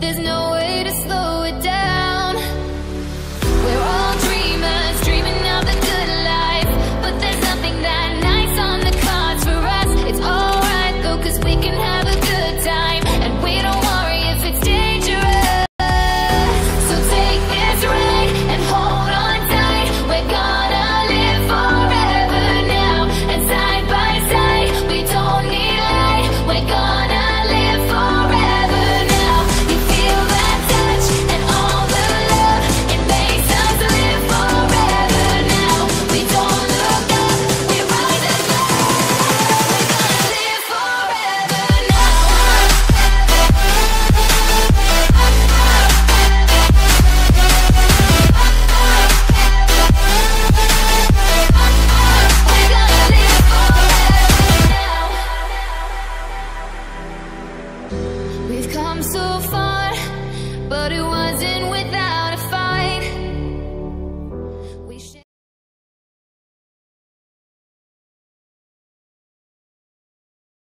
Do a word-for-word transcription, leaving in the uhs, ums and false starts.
There's no way to slow it down. We're all dreamers, dreaming of the good life, but there's nothing that nice on the cards for us. It's alright though, cause we can have a good time, and we don't worry if it's dangerous. So take this ride and hold on tight. We're gonna live forever now, and side by side, we don't need light. We're gonna live forever. We've come so far, but it wasn't without.